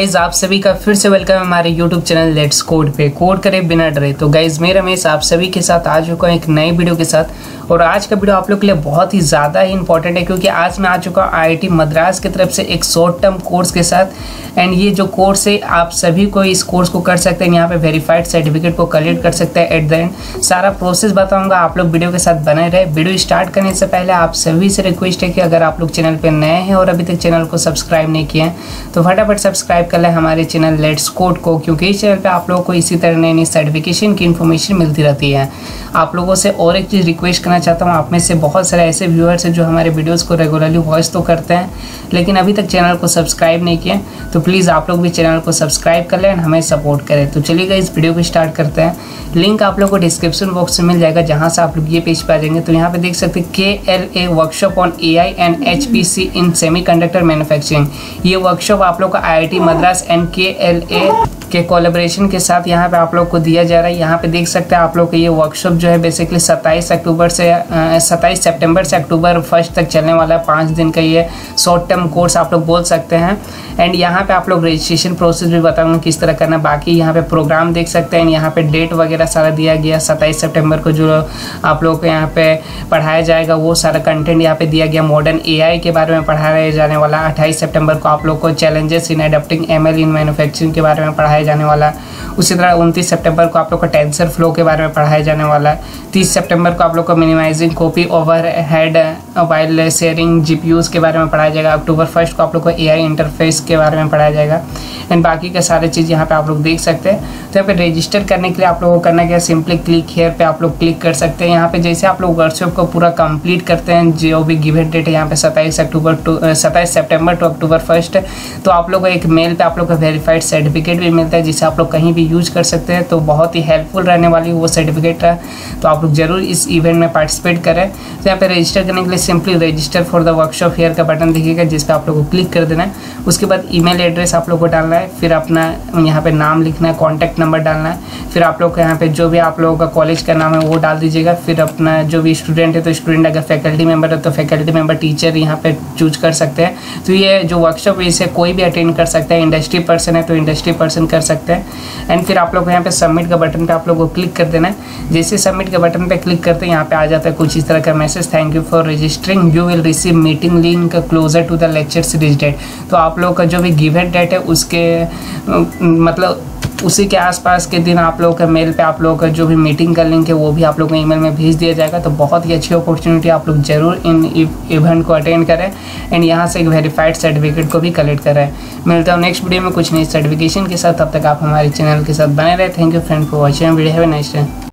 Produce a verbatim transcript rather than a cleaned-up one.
Guys आप सभी का फिर से वेलकम है हमारे यूट्यूब चैनल लेट्स कोड पे, कोड करे बिना डरे। तो गाइज मैं रमेश आप सभी के साथ आ चुका हूँ एक नए वीडियो के साथ, और आज का वीडियो आप लोग के लिए बहुत ही ज़्यादा ही इंपॉर्टेंट है क्योंकि आज मैं आ चुका हूँ आई आई टी मद्रास की तरफ से एक शॉर्ट टर्म कोर्स के साथ। एंड ये जो कोर्स है आप सभी को इस कोर्स को कर सकते हैं, यहाँ पर वेरीफाइड सर्टिफिकेट को कलेक्ट कर सकते हैं। एट द एंड सारा प्रोसेस बताऊँगा, आप लोग वीडियो के साथ बने रहे। वीडियो स्टार्ट करने से पहले आप सभी से रिक्वेस्ट है कि अगर आप लोग चैनल पर नए हैं और अभी तक चैनल को सब्सक्राइब नहीं किए हैं तो फटाफट सब्सक्राइब कर ले हमारे चैनल लेट्स कोड को, क्योंकि इस चैनल पे आप लोगों को इसी तरह नई नई सर्टिफिकेशन की इन्फॉर्मेशन मिलती रहती है। आप लोगों से और एक चीज़ रिक्वेस्ट करना चाहता हूँ, आप में से बहुत सारे ऐसे व्यूअर्स हैं जो हमारे वीडियोस को रेगुलरली वॉच तो करते हैं लेकिन अभी तक चैनल को सब्सक्राइब नहीं किए, तो प्लीज़ आप लोग भी चैनल को सब्सक्राइब कर लें, हमें सपोर्ट करें। तो चलिएगा इस वीडियो को स्टार्ट करते हैं। लिंक आप लोग को डिस्क्रिप्शन बॉक्स में मिल जाएगा, जहाँ से आप लोग ये पेज पर आ जाएंगे। तो यहाँ पर देख सकते हैं K L A workshop on A I and H P C in semiconductor manufacturing. ये वर्कशॉप आप लोग का I I T Madras and K L A के कोलैबोरेशन के साथ यहाँ पे आप लोग को दिया जा रहा है। यहाँ पे देख सकते हैं आप लोग का ये वर्कशॉप जो है बेसिकली सत्ताईस अक्टूबर से सत्ताईस सितंबर से अक्टूबर फर्स्ट तक चलने वाला है। पाँच दिन का ये शॉर्ट टर्म कोर्स आप लोग बोल सकते हैं। एंड यहाँ पे आप लोग रजिस्ट्रेशन प्रोसेस भी बताऊँगा किस तरह करना। बाकी यहाँ पे प्रोग्राम देख सकते हैं, यहाँ पर डेट वगैरह सारा दिया गया। सत्ताईस सितंबर को जो आप लोग को यहाँ पर पढ़ाया जाएगा वो सारा कंटेंट यहाँ पर दिया गया। मॉडर्न ए आई के बारे में पढ़ाया जाने वाला। अट्ठाईस सितंबर को आप लोग को challenges in adapting M L in manufacturing के बारे में पढ़ाया जाने वाला। उसी तरह उनतीस सितंबर को आप लोग को टेंसर फ्लो के बारे में पढ़ाया जाने वाला है। तीस सितंबर को आप लोग को minimising copy overhead while sharing GPUs के बारे में पढ़ाया जाएगा। अक्टूबर फर्स्ट को आप लोग को एआई इंटरफेस के बारे में पढ़ाया जाएगा। एंड बाकी का सारे चीज़ यहाँ पे आप लोग देख सकते हैं। तो यहाँ पे रजिस्टर करने के लिए आप लोगों को करना क्या, सिंपली क्लिक हेयर पे आप लोग क्लिक कर सकते हैं। यहाँ पे जैसे आप लोग वर्कशॉप को पूरा कंप्लीट करते हैं, जो भी गिवन डेट है यहाँ पे सत्ताईस अक्टूबर टू सत्ताईस सेप्टेम्बर टू अक्टूबर फर्स्ट, तो आप लोग को एक मेल पे आप लोग का वेरीफाइड सर्टिफिकेट भी मिलता है जिसे आप लोग कहीं भी यूज कर सकते हैं। तो बहुत ही हेल्पफुल रहने वाली वो सर्टिफिकेट है, तो आप लोग जरूर इस इवेंट में पार्टिसिपेट करें। तो यहाँ पे रजिस्टर करने के लिए simply register for the workshop here का बटन दिखेगा जिस पर आप लोग को क्लिक कर देना है। उसके बाद ईमेल एड्रेस आप लोग को डालना है, फिर अपना यहाँ पे नाम लिखना है, कॉन्टैक्ट नंबर डालना है, फिर आप लोग यहाँ पे जो भी आप लोगों का कॉलेज का नाम है वो डाल दीजिएगा। फिर अपना जो भी स्टूडेंट है तो स्टूडेंट, अगर फैकल्टी मेंबर है तो फैकल्टी मेंबर, टीचर यहाँ पे चूज कर सकते हैं। तो ये जो वर्कशॉप है इसे कोई भी अटेंड कर सकता है, इंडस्ट्री पर्सन है तो इंडस्ट्री पर्सन कर सकते हैं। एंड फिर आप लोग यहाँ पे सबमिट का बटन पे आप लोग को क्लिक कर देना है। जैसे सबमिट के बटन पे क्लिक करते हैं यहाँ पे आ जाता है कुछ इस तरह का message, thank you for registering, you will receive meeting link closer to the lecture series date. तो आप लोग का जो भी गिवन डेट है उसके मतलब उसी के आसपास के दिन आप लोगों का मेल पे आप लोगों का जो भी मीटिंग का लिंक है वो भी आप लोगों को ईमेल में भेज दिया जाएगा। तो बहुत ही अच्छी अपॉर्चुनिटी, आप लोग जरूर इन इवेंट को अटेंड करें एंड यहाँ से एक वेरीफाइड सर्टिफिकेट को भी कलेक्ट करें। मिलता हूँ नेक्स्ट वीडियो में कुछ नई सर्टिफिकेशन के साथ, तब तक आप हमारे चैनल के साथ बने रहे। Thank you friend for watching video, have a nice day.